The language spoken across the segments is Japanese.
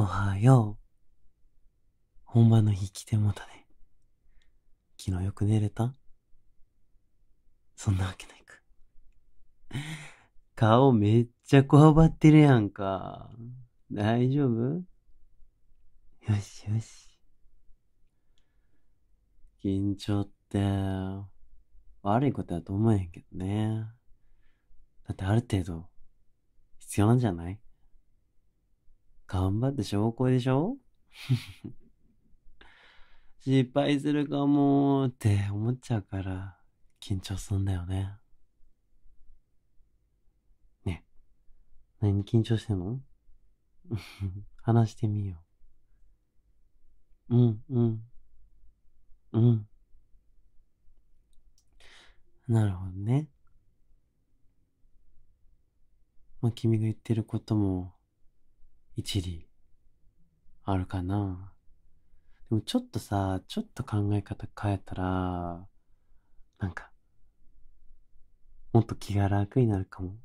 おはよう。本番の日来てもたね。昨日よく寝れた？そんなわけないか。顔めっちゃこわばってるやんか。大丈夫？よしよし。緊張って悪いことだと思えへんけどね。だってある程度必要なんじゃない？頑張って証拠でしょ？失敗するかもーって思っちゃうから緊張すんだよね。ねえ、何緊張してんの？話してみよう。なるほどね。まあ、君が言ってることも一理あるかな。でもちょっと考え方変えたら、なんか、もっと気が楽になるかも。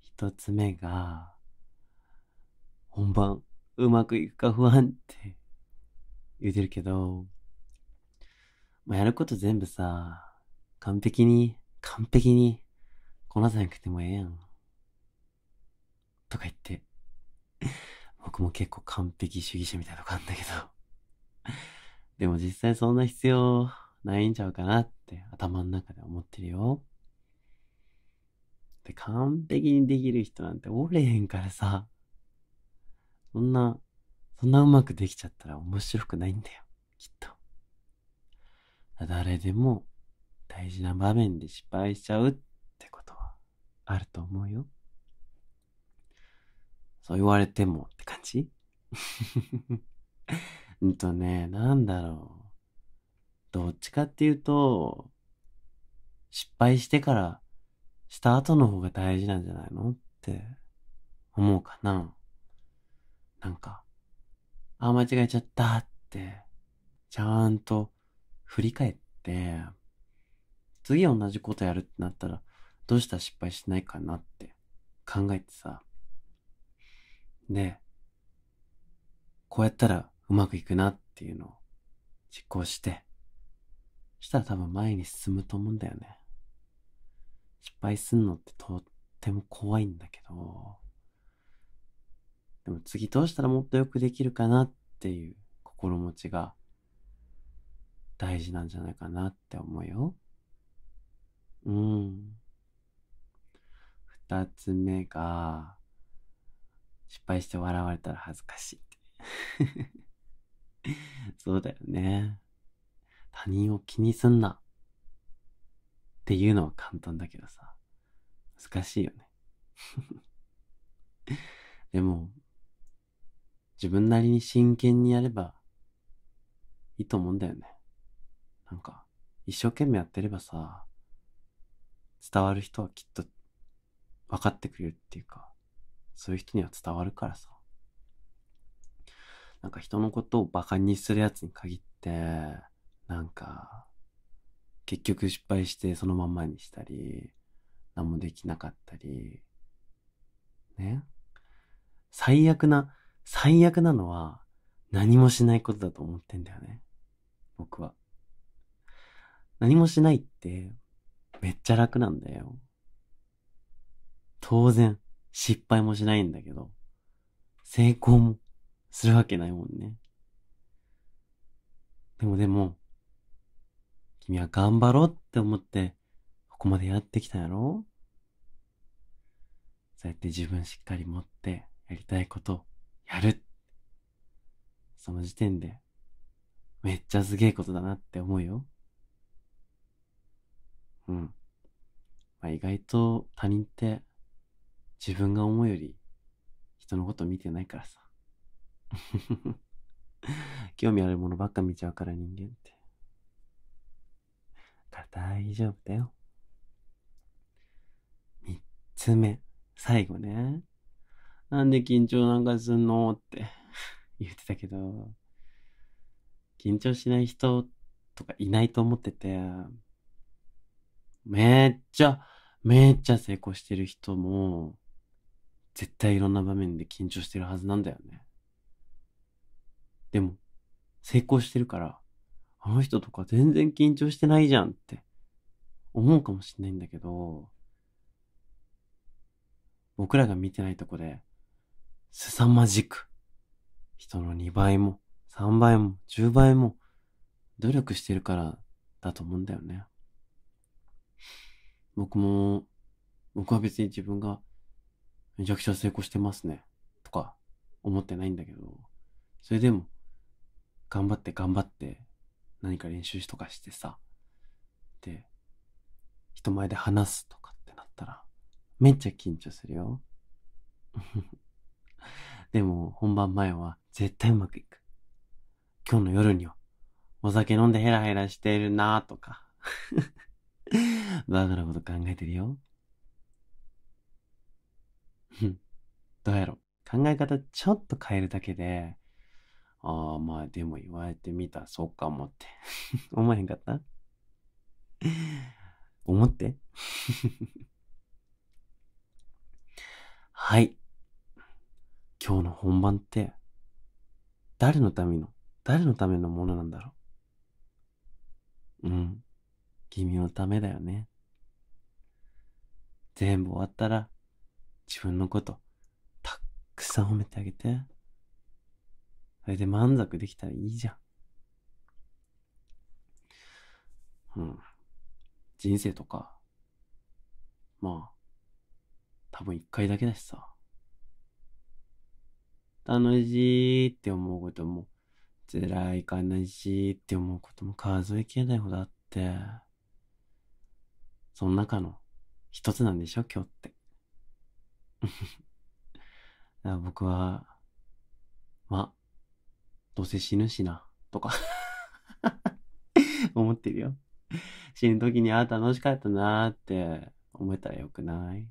一つ目が、本番うまくいくか不安って言ってるけど、まあ、やること全部さ、完璧にこなさなくてもええやんとか言って、僕も結構完璧主義者みたいなとこあんだけどでも実際そんな必要ないんちゃうかなって頭の中で思ってるよ。で、完璧にできる人なんておれへんからさ、そんなうまくできちゃったら面白くないんだよ、きっと。誰でも大事な場面で失敗しちゃうってことはあると思うよ。そう言われてもって感じなんだろう。どっちかっていうと、失敗してからした後の方が大事なんじゃないのって思うかな。なんか、間違えちゃったって、ちゃんと振り返って、次同じことやるってなったら、どうしたら失敗しないかなって考えてさ、で、こうやったらうまくいくなっていうのを実行して、したら多分前に進むと思うんだよね。失敗すんのってとっても怖いんだけど、でも次どうしたらもっとよくできるかなっていう心持ちが大事なんじゃないかなって思うよ。二つ目が、失敗して笑われたら恥ずかしいってそうだよね。他人を気にすんなっていうのは簡単だけどさ、難しいよねでも自分なりに真剣にやればいいと思うんだよね。なんか一生懸命やってればさ、伝わる人はきっと分かってくれるっていうか、そういう人には伝わるからさ。なんか人のことをバカにするやつに限って、なんか結局失敗してそのまんまにしたり、何もできなかったりね。最悪なのは何もしないことだと思ってんだよね、僕は。何もしないってめっちゃ楽なんだよ。当然失敗もしないんだけど、成功もするわけないもんね。でも君は頑張ろうって思ってここまでやってきたやろ。そうやって自分しっかり持ってやりたいことをやる、その時点でめっちゃすげえことだなって思うよ。まあ、意外と他人って自分が思うより人のこと見てないからさ興味あるものばっか見ちゃうから、人間って。だから大丈夫だよ。3つ目、最後ね。なんで緊張なんかすんのって言ってたけど、緊張しない人とかいないと思ってて、めっちゃ成功してる人も絶対いろんな場面で緊張してるはずなんだよね。でも成功してるから、あの人とか全然緊張してないじゃんって思うかもしれないんだけど、僕らが見てないとこで凄まじく人の2倍も3倍も10倍も努力してるからだと思うんだよね。僕は別に自分がめちゃくちゃ成功してますねとか思ってないんだけど、それでも頑張って何か練習とかしてさ、で人前で話すとかってなったらめっちゃ緊張するよでも本番前は絶対うまくいく。今日の夜にはお酒飲んでヘラヘラしてるなとかバカなこと考えてるよどうやろ、考え方ちょっと変えるだけで、ああまあでも言われてみたそうかもって思えへんかった思ってはい、今日の本番って誰のためのものなんだろう。君のためだよね。全部終わったら自分のことたっくさん褒めてあげて、それで満足できたらいいじゃん。人生とかまあ多分一回だけだしさ、楽しいって思うことも辛い悲しいって思うことも数えきれないほどあって、その中の一つなんでしょ今日ってだから僕はまあどうせ死ぬしなとか思ってるよ。死ぬ時に楽しかったなーって思えたらよくない？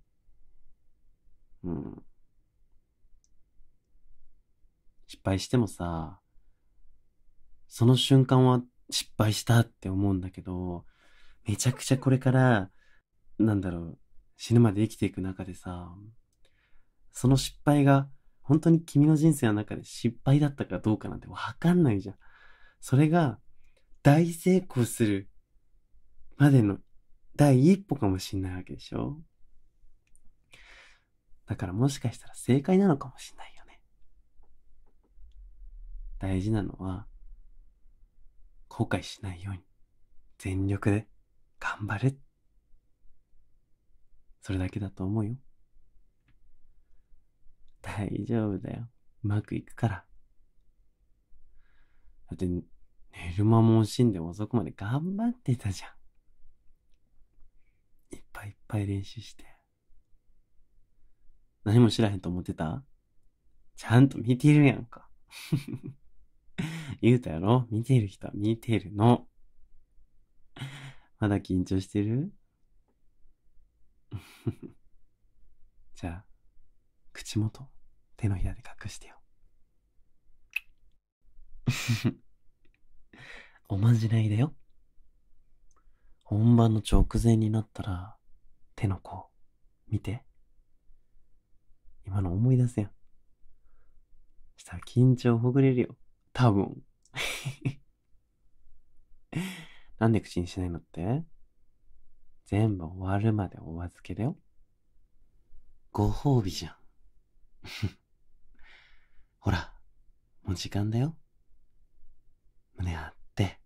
失敗してもさ、その瞬間は失敗したって思うんだけど、めちゃくちゃこれから死ぬまで生きていく中でさ、その失敗が本当に君の人生の中で失敗だったかどうかなんてわかんないじゃん。それが大成功するまでの第一歩かもしれないわけでしょ。だからもしかしたら正解なのかもしれないよね。大事なのは後悔しないように全力で頑張れ。それだけだと思うよ。大丈夫だよ。うまくいくから。だって寝る間も惜しんで遅くまで頑張ってたじゃん。いっぱいいっぱい練習して。何も知らへんと思ってた？ちゃんと見てるやんか言うたやろ？見てる人は見てるの。まだ緊張してる？じゃあ口元手のひらで隠してよおまじないだよ。本番の直前になったら手の甲見て、今の思い出せやん。したら緊張ほぐれるよ多分なんで口にしないのって？全部終わるまでお預けだよ。ご褒美じゃんほら、もう時間だよ。胸張って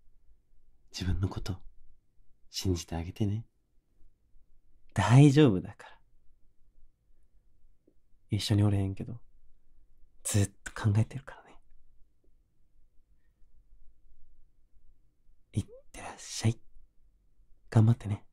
自分のこと信じてあげてね。大丈夫だから。一緒におれへんけどずっと考えてるからね。いってらっしゃい。頑張ってね。